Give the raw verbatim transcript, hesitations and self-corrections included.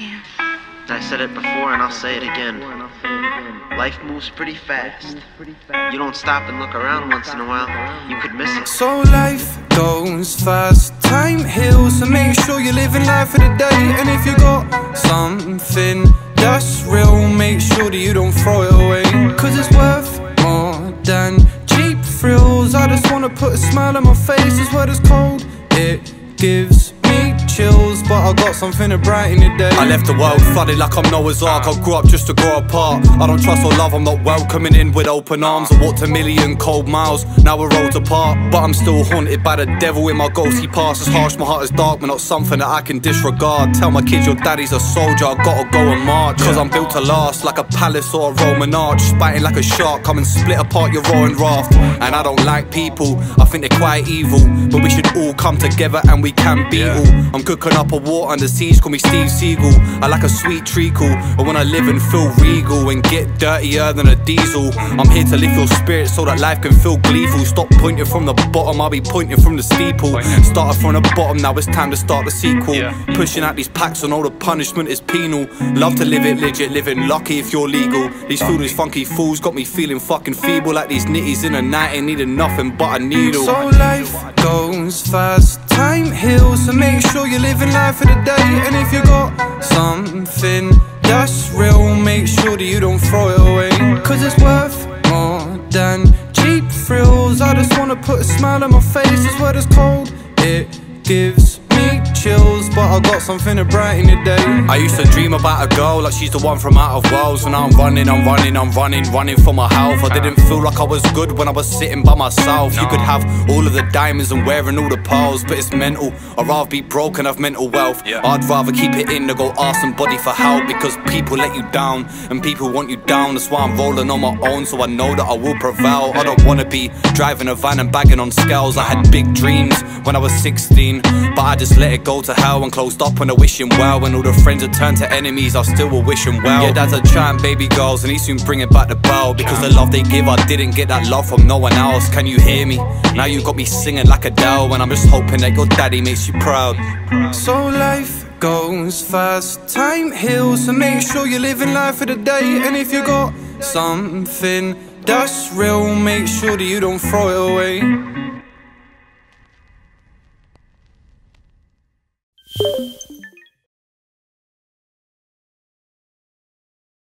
Yeah. I said it before and I'll say it again. Life moves pretty fast. You don't stop and look around once in a while, you could miss it. So life goes fast, time heals, so make sure you're living life of the day. And if you got something that's real, make sure that you don't throw it away, cause it's worth more than cheap thrills. I just wanna put a smile on my face. This world is cold, it gives me chills, but I got something to brighten the day. I left the world flooded like I'm Noah's Ark. I grew up just to grow apart. I don't trust or love, I'm not welcoming in with open arms. I walked a million cold miles, now we're rolled apart. But I'm still haunted by the devil in my ghostly past. It's harsh, my heart is dark, but not something that I can disregard. Tell my kids your daddy's a soldier, I gotta go and march. Cause I'm built to last, like a palace or a Roman arch. Spiting like a shark, come and split apart your roaring raft. And I don't like people, I think they're quite evil, but we should all come together and we can beat all. I'm cooking up a war under siege, call me Steve Seagal. I like a sweet treacle, I wanna live and feel regal and get dirtier than a diesel. I'm here to lift your spirit so that life can feel gleeful. Stop pointing from the bottom, I'll be pointing from the steeple. Started from the bottom, now it's time to start the sequel. Pushing out these packs and all the punishment is penal. Love to live it legit, living lucky if you're legal. These foolish funky fools got me feeling fucking feeble, like these nitties in the night ain't needing nothing but a needle. So life goes fast, time heals, so make sure you're living life of the day. And if you got something that's real, make sure that you don't throw it away, cause it's worth more than cheap thrills. I just wanna put a smile on my face. This world is cold, it gives me chills, but I got something to brighten the day. I used to dream about a girl like she's the one from out of Wales. And I'm running, I'm running, I'm running, running for my health. I didn't feel like I was good when I was sitting by myself. You could have all of the diamonds and wearing all the pearls, but it's mental. I'd rather be broke and have mental wealth. I'd rather keep it in than go ask somebody for help, because people let you down and people want you down. That's why I'm rolling on my own, so I know that I will prevail. I don't wanna be driving a van and bagging on scales. I had big dreams when I was sixteen, but I just let it go to hell and closed up on a wishing well. When all the friends had turned to enemies, I still were wishing well. Yeah, dad's a giant baby girls and he soon bringing back the bell, because the love they give I didn't get that love from no one else. Can you hear me? Now you got me singing like Adele, and I'm just hoping that your daddy makes you proud. So life goes fast, time heals, so make sure you're living life of the day. And if you got something that's real, make sure that you don't throw it away.